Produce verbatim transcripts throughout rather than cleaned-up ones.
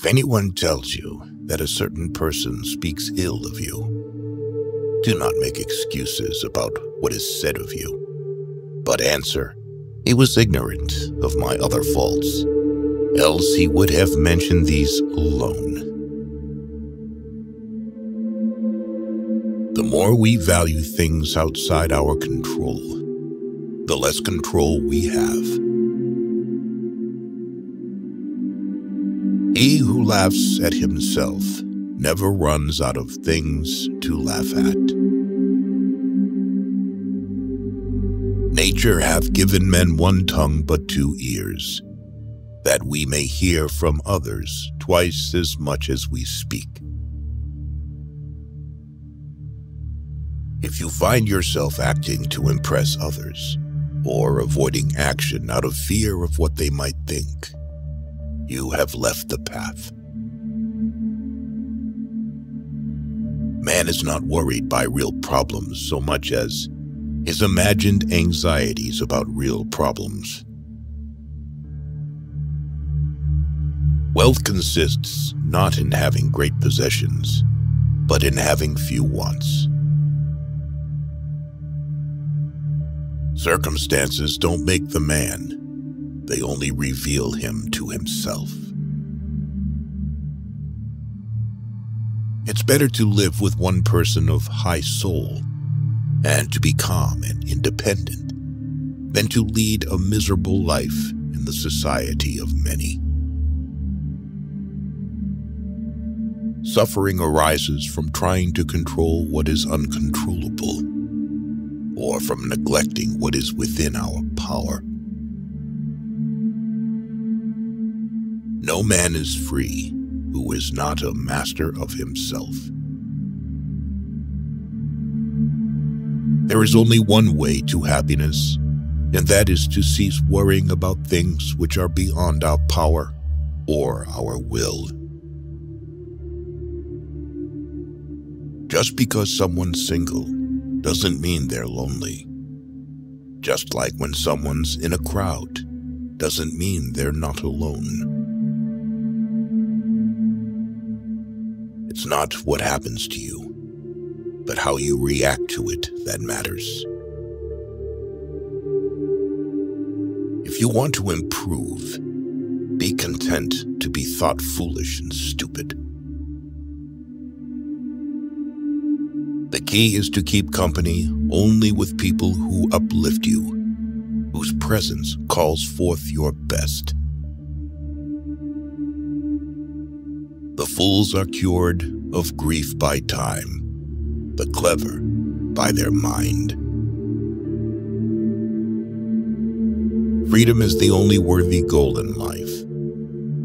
If anyone tells you that a certain person speaks ill of you, do not make excuses about what is said of you, but answer, he was ignorant of my other faults, else he would have mentioned these alone. The more we value things outside our control, the less control we have. He who laughs at himself never runs out of things to laugh at. Nature hath given men one tongue but two ears, that we may hear from others twice as much as we speak. If you find yourself acting to impress others, or avoiding action out of fear of what they might think, you have left the path. Man is not worried by real problems so much as his imagined anxieties about real problems. Wealth consists not in having great possessions, but in having few wants. Circumstances don't make the man, they only reveal him to himself. It's better to live with one person of high soul and to be calm and independent than to lead a miserable life in the society of many. Suffering arises from trying to control what is uncontrollable, or from neglecting what is within our power. No man is free who is not a master of himself. There is only one way to happiness, and that is to cease worrying about things which are beyond our power or our will. Just because someone's single doesn't mean they're lonely. Just like when someone's in a crowd doesn't mean they're not alone. It's not what happens to you, but how you react to it that matters. If you want to improve, be content to be thought foolish and stupid. The key is to keep company only with people who uplift you, whose presence calls forth your best. The fools are cured of grief by time, the clever by their mind. Freedom is the only worthy goal in life.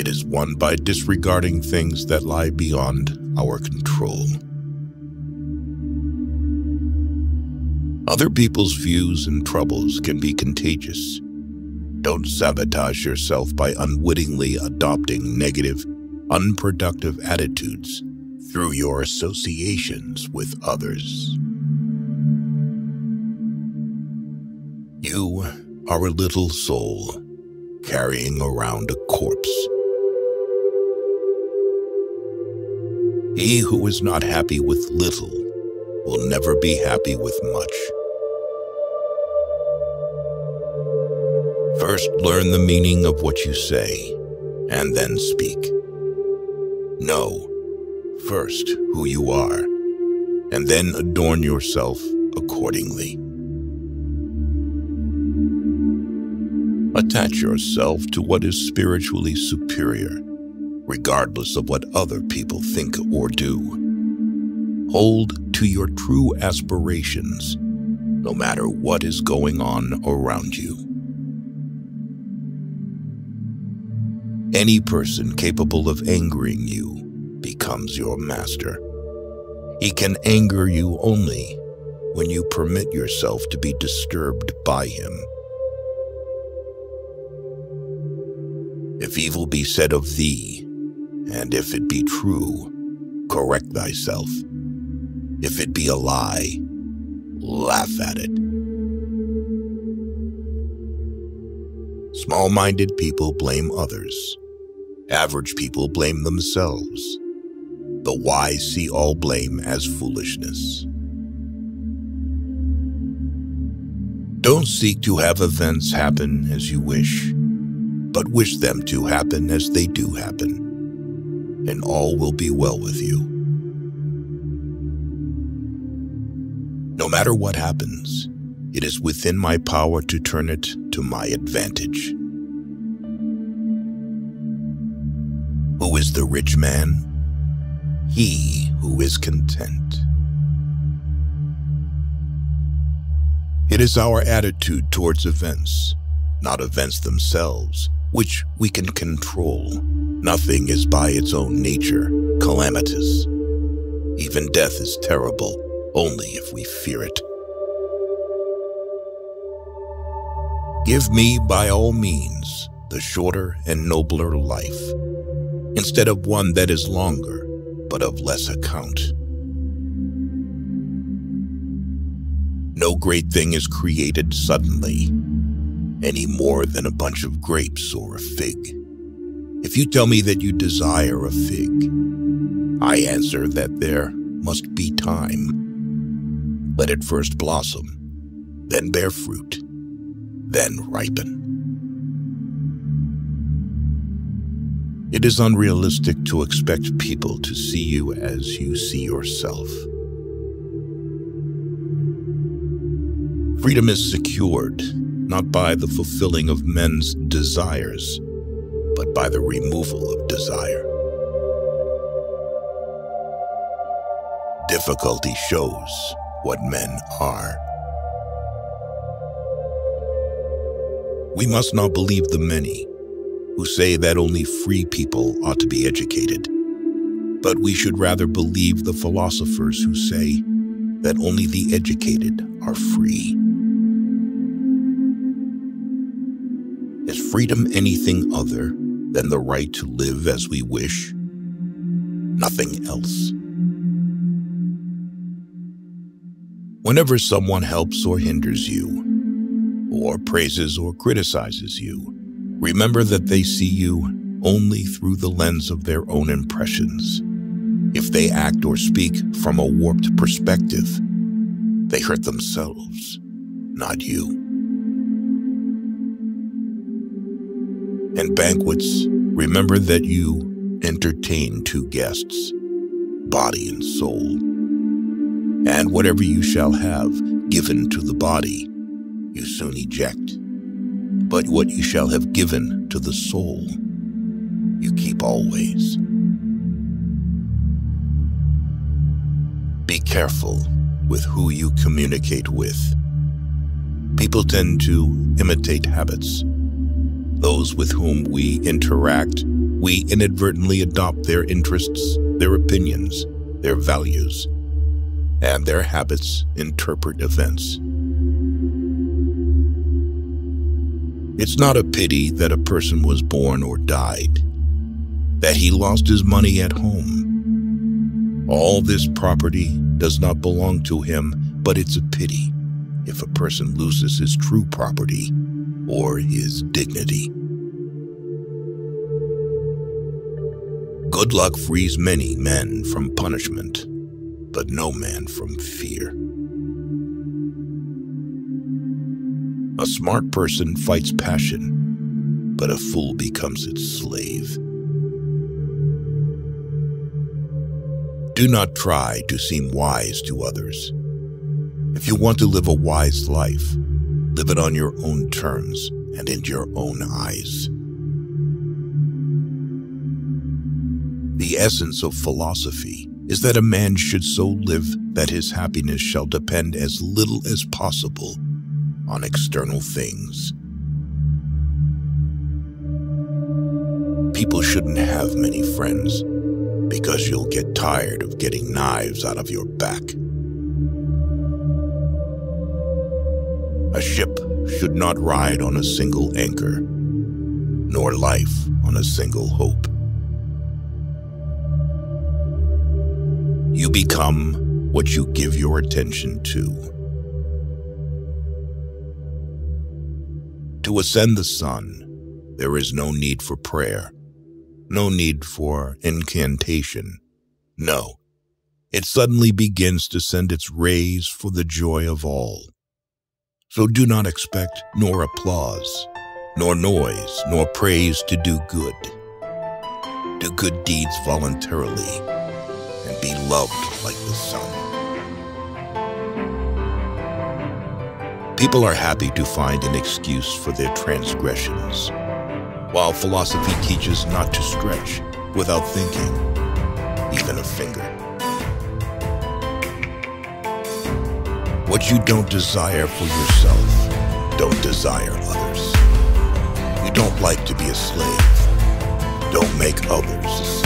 It is won by disregarding things that lie beyond our control. Other people's views and troubles can be contagious. Don't sabotage yourself by unwittingly adopting negative, unproductive attitudes through your associations with others. You are a little soul carrying around a corpse. He who is not happy with little will never be happy with much. First, learn the meaning of what you say, and then speak. Know first who you are, and then adorn yourself accordingly. Attach yourself to what is spiritually superior, regardless of what other people think or do. Hold to your true aspirations, no matter what is going on around you. Any person capable of angering you becomes your master. He can anger you only when you permit yourself to be disturbed by him. If evil be said of thee, and if it be true, correct thyself. If it be a lie, laugh at it. Small-minded people blame others, Average people blame themselves. The wise see all blame as foolishness. Don't seek to have events happen as you wish, but wish them to happen as they do happen, and all will be well with you. No matter what happens, it is within my power to turn it to my advantage. Who is the rich man? He who is content. It is our attitude towards events, not events themselves, which we can control. Nothing is by its own nature calamitous. Even death is terrible only if we fear it. Give me, by all means, the shorter and nobler life, instead of one that is longer, but of less account. No great thing is created suddenly, any more than a bunch of grapes or a fig. If you tell me that you desire a fig, I answer that there must be time. Let it first blossom, then bear fruit, then ripen. It is unrealistic to expect people to see you as you see yourself. Freedom is secured, not by the fulfilling of men's desires, but by the removal of desire. Difficulty shows what men are. We must not believe the many who say that only free people ought to be educated, but we should rather believe the philosophers who say that only the educated are free. Is freedom anything other than the right to live as we wish? Nothing else. Whenever someone helps or hinders you, or praises or criticizes you, remember that they see you only through the lens of their own impressions. If they act or speak from a warped perspective, they hurt themselves, not you. And banquets, remember that you entertain two guests, body and soul. And whatever you shall have given to the body, you soon eject. But what you shall have given to the soul, you keep always. Be careful with who you communicate with. People tend to imitate habits. Those with whom we interact, we inadvertently adopt their interests, their opinions, their values, and their habits interpret events. It's not a pity that a person was born or died, that he lost his money at home. All this property does not belong to him, but it's a pity if a person loses his true property or his dignity. Good luck frees many men from punishment, but no man from fear. A smart person fights passion, but a fool becomes its slave. Do not try to seem wise to others. If you want to live a wise life, live it on your own terms and in your own eyes. The essence of philosophy is that a man should so live that his happiness shall depend as little as possible on external things. People shouldn't have many friends because you'll get tired of getting knives out of your back. A ship should not ride on a single anchor, nor life on a single hope. You become what you give your attention to. To ascend the sun, there is no need for prayer, No need for incantation. No. It suddenly begins to send its rays for the joy of all. So do not expect nor applause, nor noise, nor praise to do good. Do good deeds voluntarily, and be loved like the sun. People are happy to find an excuse for their transgressions, while philosophy teaches not to stretch without thinking, even a finger. What you don't desire for yourself, don't desire others. You don't like to be a slave. Don't make others a slave.